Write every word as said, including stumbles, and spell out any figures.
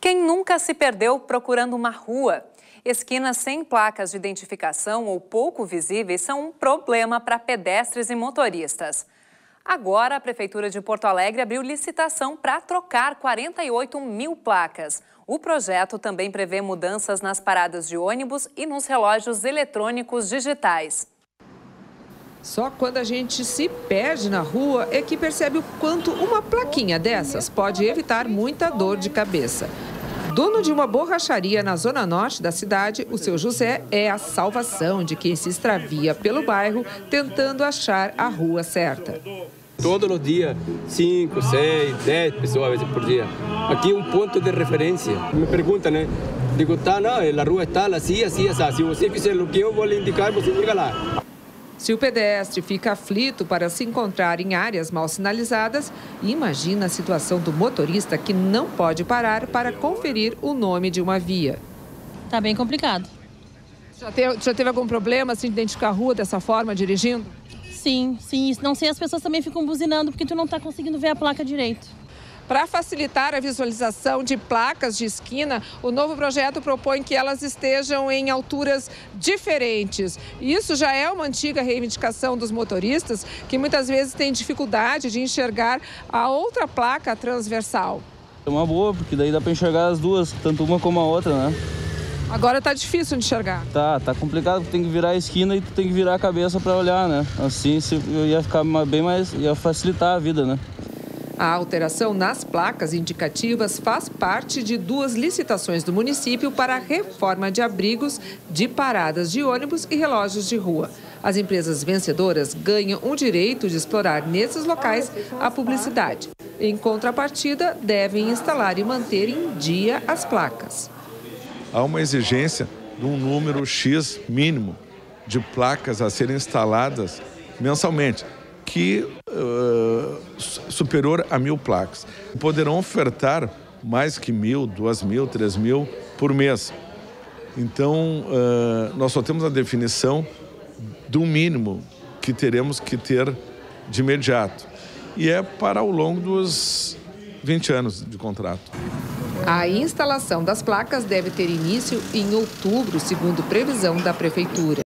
Quem nunca se perdeu procurando uma rua? Esquinas sem placas de identificação ou pouco visíveis são um problema para pedestres e motoristas. Agora, a Prefeitura de Porto Alegre abriu licitação para trocar quarenta e oito mil placas. O projeto também prevê mudanças nas paradas de ônibus e nos relógios eletrônicos digitais. Só quando a gente se perde na rua é que percebe o quanto uma plaquinha dessas pode evitar muita dor de cabeça. Dono de uma borracharia na zona norte da cidade, o seu José é a salvação de quem se extravia pelo bairro tentando achar a rua certa. Todo no dia, cinco, seis, dez pessoas por dia. Aqui é um ponto de referência. Me perguntam, né? Digo, tá, não, a rua está assim, assim, assim. Se você fizer o que eu vou lhe indicar, você chega lá. Se o pedestre fica aflito para se encontrar em áreas mal sinalizadas, imagina a situação do motorista que não pode parar para conferir o nome de uma via. Tá bem complicado. Já teve, já teve algum problema se identificar a rua dessa forma, dirigindo? Sim, sim. Não sei, as pessoas também ficam buzinando porque tu não tá conseguindo ver a placa direito. Para facilitar a visualização de placas de esquina, o novo projeto propõe que elas estejam em alturas diferentes. Isso já é uma antiga reivindicação dos motoristas, que muitas vezes têm dificuldade de enxergar a outra placa transversal. É uma boa, porque daí dá para enxergar as duas, tanto uma como a outra, né? Agora tá difícil de enxergar. Tá, tá complicado, tu tem que virar a esquina e tu tem que virar a cabeça para olhar, né? Assim ia ficar bem mais, ia facilitar a vida, né? A alteração nas placas indicativas faz parte de duas licitações do município para a reforma de abrigos, de paradas de ônibus e relógios de rua. As empresas vencedoras ganham o direito de explorar nesses locais a publicidade. Em contrapartida, devem instalar e manter em dia as placas. Há uma exigência de um número X mínimo de placas a serem instaladas mensalmente, que uh, superior a mil placas. Poderão ofertar mais que mil, duas mil, três mil por mês. Então, uh, nós só temos a definição do mínimo que teremos que ter de imediato. E é para ao longo dos vinte anos de contrato. A instalação das placas deve ter início em outubro, segundo previsão da Prefeitura.